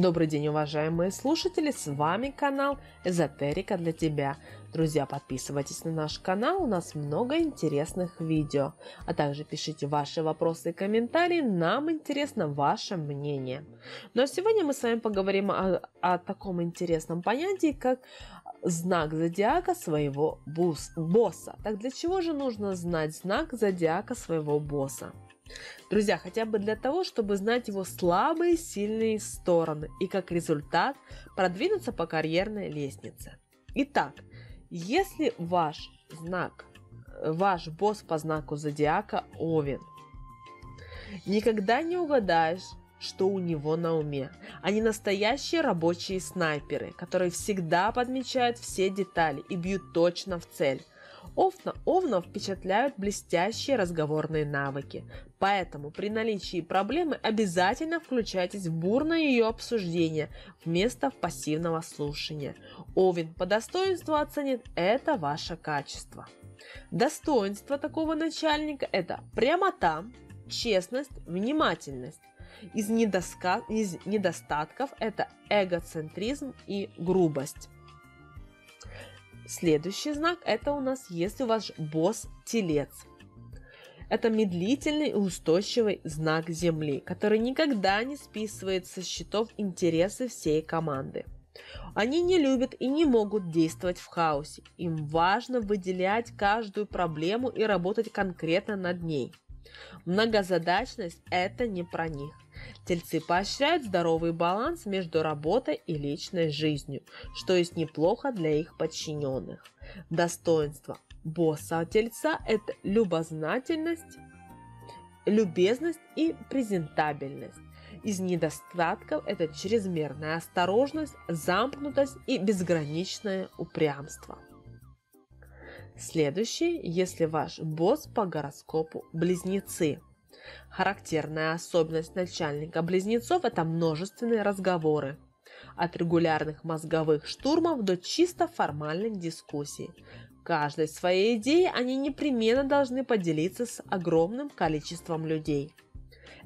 Добрый день, уважаемые слушатели, с вами канал Эзотерика для тебя. Друзья, подписывайтесь на наш канал, у нас много интересных видео. А также пишите ваши вопросы и комментарии, нам интересно ваше мнение. Ну а сегодня мы с вами поговорим о таком интересном понятии, как знак зодиака своего босса. Так для чего же нужно знать знак зодиака своего босса? Друзья, хотя бы для того, чтобы знать его слабые и сильные стороны и как результат продвинуться по карьерной лестнице. Итак, если ваш босс по знаку зодиака Овен, никогда не угадаешь, что у него на уме. Они настоящие рабочие снайперы, которые всегда подмечают все детали и бьют точно в цель. Овнов впечатляют блестящие разговорные навыки, поэтому при наличии проблемы обязательно включайтесь в бурное ее обсуждение вместо пассивного слушания. Овен по достоинству оценит это ваше качество. Достоинство такого начальника – это прямота, честность, внимательность. Из недостатков – это эгоцентризм и грубость. Следующий знак – это у нас, если ваш босс Телец. Это медлительный и устойчивый знак Земли, который никогда не списывает со счетов интересы всей команды. Они не любят и не могут действовать в хаосе. Им важно выделять каждую проблему и работать конкретно над ней. Многозадачность – это не про них. Тельцы поощряют здоровый баланс между работой и личной жизнью, что есть неплохо для их подчиненных. Достоинство босса Тельца – это любознательность, любезность и презентабельность. Из недостатков – это чрезмерная осторожность, замкнутость и безграничное упрямство. Следующий, если ваш босс по гороскопу Близнецы. Характерная особенность начальника близнецов – это множественные разговоры. От регулярных мозговых штурмов до чисто формальных дискуссий. Каждой своей идеей они непременно должны поделиться с огромным количеством людей.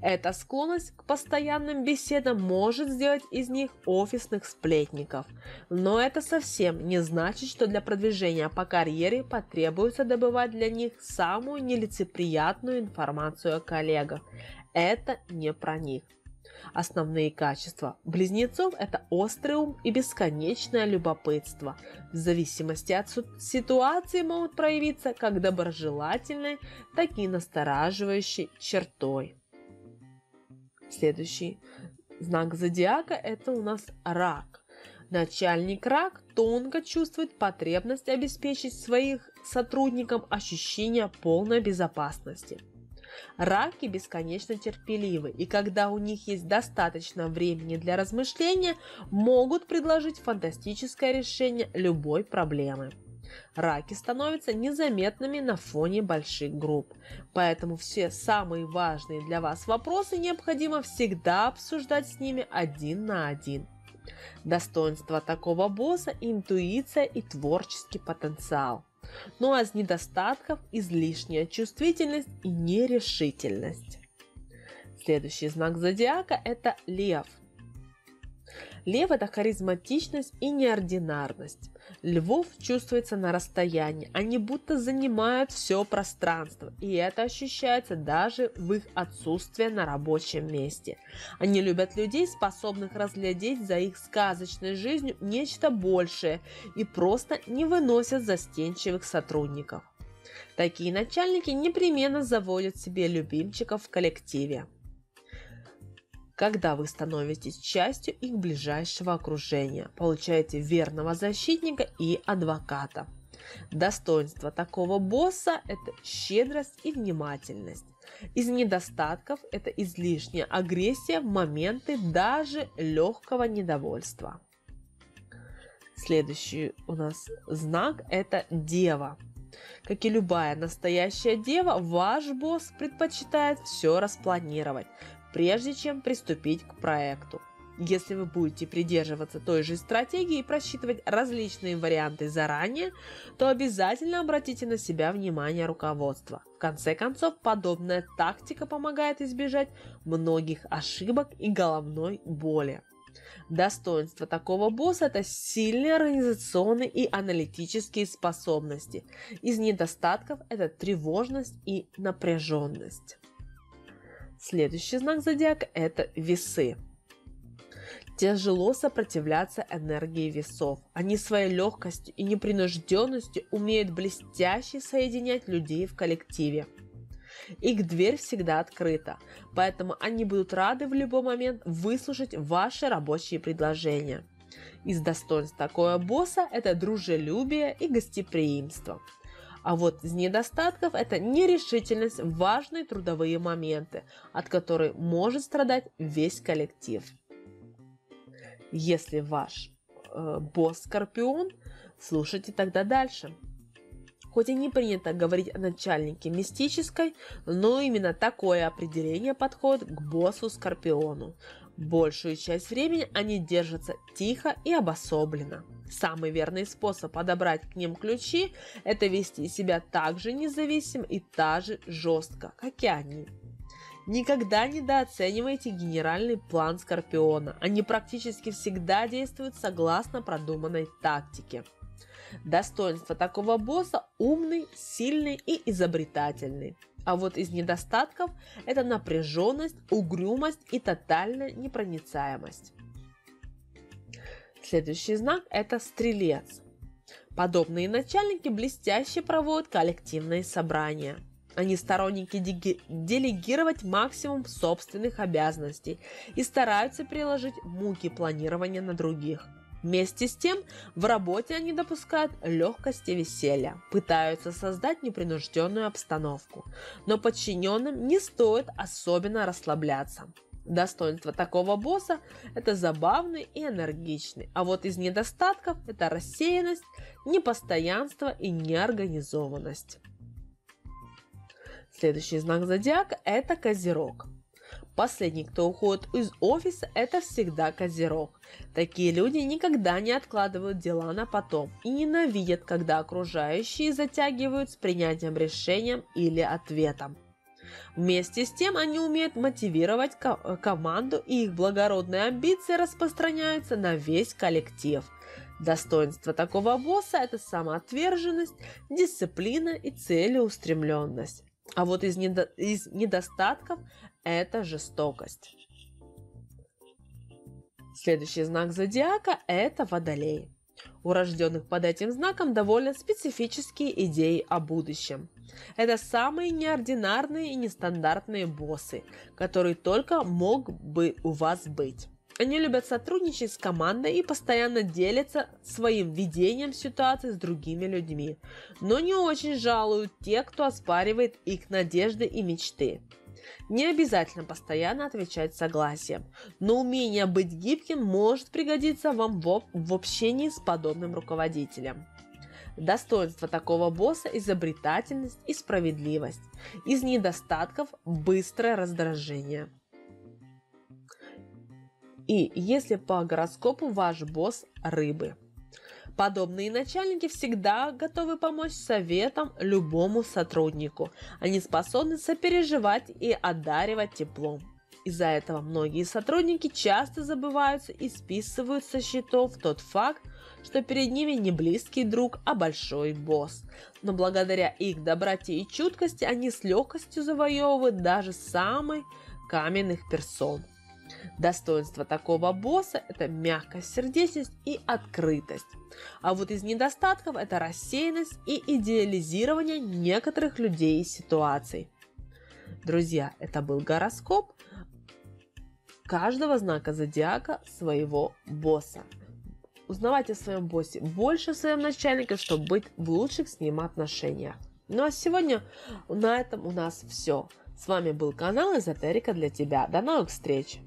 Эта склонность к постоянным беседам может сделать из них офисных сплетников. Но это совсем не значит, что для продвижения по карьере потребуется добывать для них самую нелицеприятную информацию о коллегах. Это не про них. Основные качества близнецов – это острый ум и бесконечное любопытство. В зависимости от ситуации могут проявиться как доброжелательной, так и настораживающей чертой. Следующий знак зодиака – это у нас Рак. Начальник Рак тонко чувствует потребность обеспечить своих сотрудникам ощущение полной безопасности. Раки бесконечно терпеливы, и когда у них есть достаточно времени для размышления, могут предложить фантастическое решение любой проблемы. Раки становятся незаметными на фоне больших групп, поэтому все самые важные для вас вопросы необходимо всегда обсуждать с ними один на один. Достоинство такого босса – интуиция и творческий потенциал. Ну а из недостатков – излишняя чувствительность и нерешительность. Следующий знак зодиака – это Лев. Лев – это харизматичность и неординарность. Львов чувствуется на расстоянии, они будто занимают все пространство, и это ощущается даже в их отсутствии на рабочем месте. Они любят людей, способных разглядеть за их сказочной жизнью нечто большее, и просто не выносят застенчивых сотрудников. Такие начальники непременно заводят себе любимчиков в коллективе, когда вы становитесь частью их ближайшего окружения, получаете верного защитника и адвоката. Достоинство такого босса – это щедрость и внимательность. Из недостатков – это излишняя агрессия в моменты даже легкого недовольства. Следующий у нас знак – это Дева. Как и любая настоящая дева, ваш босс предпочитает все распланировать, прежде чем приступить к проекту. Если вы будете придерживаться той же стратегии и просчитывать различные варианты заранее, то обязательно обратите на себя внимание руководства. В конце концов, подобная тактика помогает избежать многих ошибок и головной боли. Достоинство такого босса – это сильные организационные и аналитические способности. Из недостатков – это тревожность и напряженность. Следующий знак зодиака – это весы. Тяжело сопротивляться энергии весов. Они своей легкостью и непринужденностью умеют блестяще соединять людей в коллективе. Их дверь всегда открыта, поэтому они будут рады в любой момент выслушать ваши рабочие предложения. Из достоинств такого босса – это дружелюбие и гостеприимство. А вот из недостатков – это нерешительность, важные трудовые моменты, от которых может страдать весь коллектив. Если ваш босс Скорпион, слушайте тогда дальше. Хоть и не принято говорить о начальнике мистической, но именно такое определение подходит к боссу Скорпиону. Большую часть времени они держатся тихо и обособленно. Самый верный способ подобрать к ним ключи – это вести себя так же независимо и так же жестко, как и они. Никогда недооценивайте генеральный план Скорпиона. Они практически всегда действуют согласно продуманной тактике. Достоинство такого босса – умный, сильный и изобретательный. А вот из недостатков – это напряженность, угрюмость и тотальная непроницаемость. Следующий знак – это стрелец. Подобные начальники блестяще проводят коллективные собрания. Они сторонники делегировать максимум собственных обязанностей и стараются приложить муки планирования на других. Вместе с тем, в работе они допускают легкость и веселье, пытаются создать непринужденную обстановку, но подчиненным не стоит особенно расслабляться. Достоинство такого босса – это забавный и энергичный, а вот из недостатков – это рассеянность, непостоянство и неорганизованность. Следующий знак зодиака – это Козерог. Последний, кто уходит из офиса, это всегда Козерог. Такие люди никогда не откладывают дела на потом и ненавидят, когда окружающие затягивают с принятием решения или ответом. Вместе с тем они умеют мотивировать команду, и их благородные амбиции распространяются на весь коллектив. Достоинство такого босса – это самоотверженность, дисциплина и целеустремленность. А вот из недостатков – это жестокость. Следующий знак зодиака – это Водолей. У рожденных под этим знаком довольно специфические идеи о будущем. Это самые неординарные и нестандартные боссы, которые только мог бы у вас быть. Они любят сотрудничать с командой и постоянно делятся своим видением ситуации с другими людьми, но не очень жалуют тех, кто оспаривает их надежды и мечты. Не обязательно постоянно отвечать согласием, но умение быть гибким может пригодиться вам в общении с подобным руководителем. Достоинство такого босса – изобретательность и справедливость. Из недостатков – быстрое раздражение. И если по гороскопу ваш босс – Рыбы. Подобные начальники всегда готовы помочь советам любому сотруднику. Они способны сопереживать и одаривать теплом. Из-за этого многие сотрудники часто забываются и списывают со счетов тот факт, что перед ними не близкий друг, а большой босс. Но благодаря их доброте и чуткости они с легкостью завоевывают даже самых каменных персон. Достоинство такого босса – это мягкость, сердечность и открытость. А вот из недостатков – это рассеянность и идеализирование некоторых людей и ситуаций. Друзья, это был гороскоп каждого знака зодиака своего босса. Узнавайте о своем боссе больше, о своем начальнике, чтобы быть в лучших с ним отношениях. Ну а сегодня на этом у нас все. С вами был канал Эзотерика для тебя. До новых встреч!